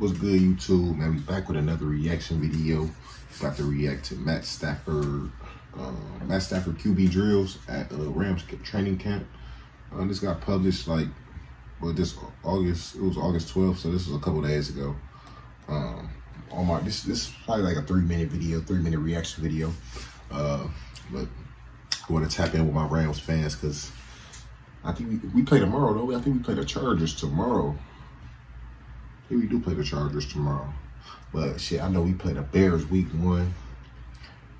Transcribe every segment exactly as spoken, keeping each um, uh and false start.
What's good, YouTube? Man, we back with another reaction video. Got to react to Matt Stafford, uh, Matt Stafford Q B drills at uh, Rams training camp. Uh, this got published like, well, this August. It was August twelfth, so this was a couple days ago. Um, on my this this is probably like a three minute video, three minute reaction video. Uh, but I want to tap in with my Rams fans because I think we, we play tomorrow though. I think we play the Chargers tomorrow. We do play the Chargers tomorrow, but shit, I know we play the Bears week one.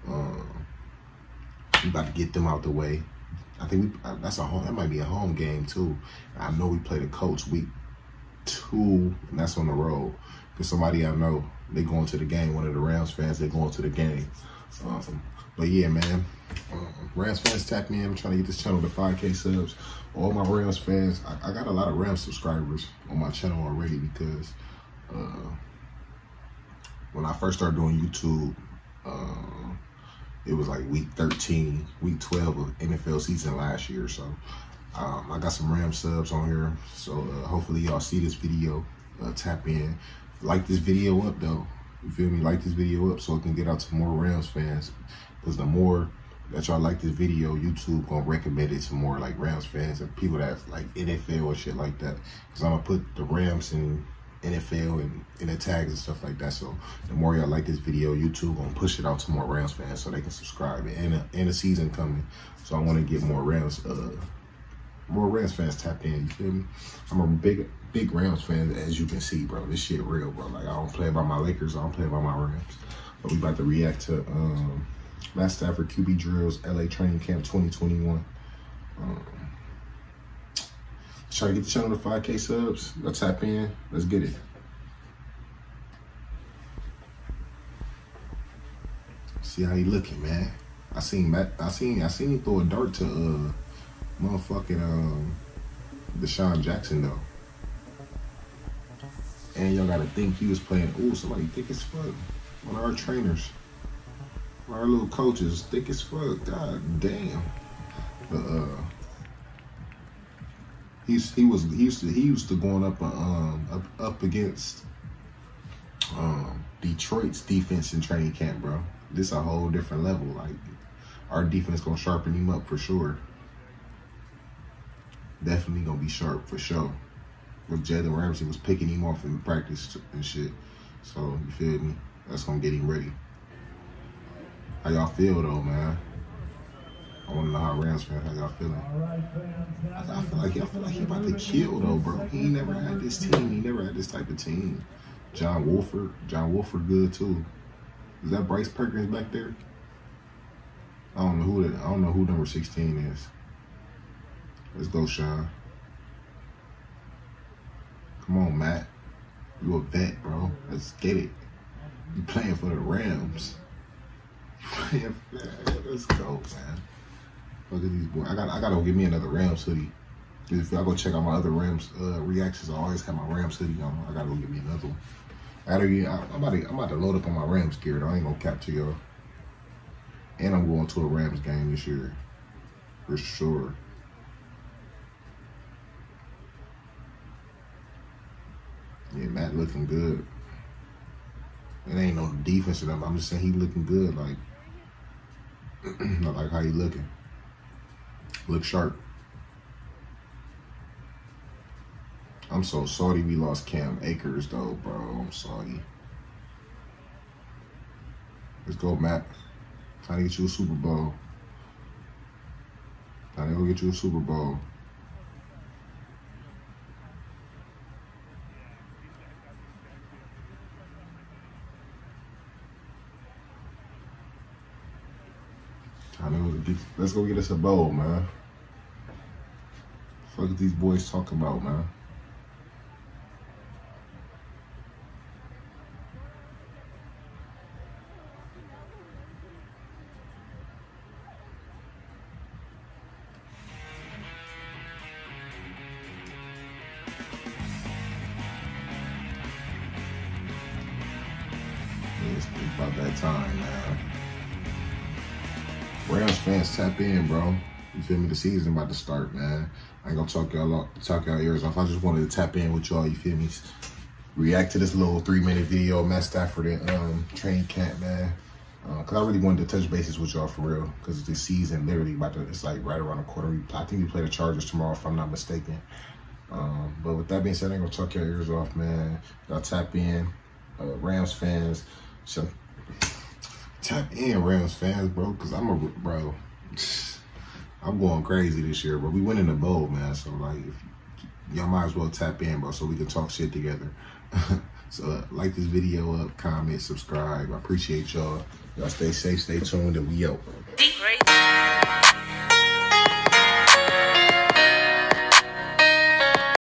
Um, we about to get them out the way. I think we, that's a home. That might be a home game too. I know we play the Colts week two, and that's on the road. Cause somebody I know they going to the game. One of the Rams fans they going to the game. Um, but yeah, man, um, Rams fans tap me in. I'm trying to get this channel to five K subs. All my Rams fans, I, I got a lot of Rams subscribers on my channel already because uh, when I first started doing YouTube, uh, it was like week thirteen, week twelve of N F L season last year. So um, I got some Rams subs on here. So uh, hopefully y'all see this video, uh, tap in, like this video up though. You feel me? Like this video up so it can get out to more Rams fans. Because the more that y'all like this video, YouTube gonna recommend it to more like Rams fans and people that like N F L or shit like that. Because I'm gonna put the Rams and N F L and in the tags and stuff like that. So the more y'all like this video, YouTube gonna push it out to more Rams fans so they can subscribe. And a, and a season coming, so I want to get more Rams, uh, more Rams fans tapped in. You feel me? I'm a big. Big Rams fan, as you can see, bro. This shit real, bro. Like, I don't play about my Lakers. I don't play about my Rams. But we about to react to um, Matt Stafford Q B drills, L A training camp twenty twenty-one. Um, try to get the channel to five K subs. Let's tap in. Let's get it. See how he looking, man. I seen Matt. I seen. I seen him throw a dart to uh, motherfucking um, Deshaun Jackson though. And y'all gotta think he was playing, ooh, somebody thick as fuck. One of our trainers, one of our little coaches, thick as fuck, god damn. But, uh, he's, he was, he used to, he used to going up, um, up, up against um, Detroit's defense in training camp, bro. This a whole different level, like, our defense gonna sharpen him up for sure. Definitely gonna be sharp for sure. With Jalen Ramsey was picking him off in practice and shit. So, you feel me? That's gonna get him ready. How y'all feel though, man? I wanna know how Rams fans, how y'all feeling? I, I feel like y'all feel like he about to kill though, bro. He ain't never had this team. He never had this type of team. John Wolford, John Wolford good too. Is that Bryce Perkins back there? I don't know who that, I don't know who number sixteen is. Let's go, Sean. Come on, Matt. You a vet, bro. Let's get it. You playing for the Rams. Playing for that. Let's go, man. Look at these boys. I got. I gotta go get me another Rams hoodie. If y'all go check out my other Rams uh, reactions, I always have my Rams hoodie on. I gotta go get me another one. I gotta get, I, I'm, about to, I'm about to load up on my Rams gear. Though. I ain't gonna cap to y'all. And I'm going to a Rams game this year, for sure. Yeah, Matt looking good. It ain't no defense or nothing. I'm just saying he looking good. Like, not like how he looking. Look sharp. I'm so sorry we lost Cam Akers, though, bro. I'm sorry. Let's go, Matt. Trying to get you a Super Bowl. Trying to go get you a Super Bowl. Let's go get us a bowl, man. What the fuck is these boys talking about, man? Yeah, it's about that time, man. Rams fans, tap in, bro. You feel me? The season about to start, man. I ain't gonna talk y'all talk y'all ears off. I just wanted to tap in with y'all. You feel me? react to this little three-minute video of Matt Stafford and um, training camp, man. Because uh, I really wanted to touch bases with y'all for real. Because the season literally about to, it's like right around the corner. I think we play the Chargers tomorrow, if I'm not mistaken. Um, but with that being said, I ain't going to talk your ears off, man. Y'all tap in, uh, Rams fans. So, tap in, Rams fans, bro. Because I'm a, bro, I'm going crazy this year, bro. We winning the bowl, man. So, like, y'all might as well tap in, bro, so we can talk shit together. So, uh, like this video up, comment, subscribe. I appreciate y'all. Y'all stay safe, stay tuned, and we out.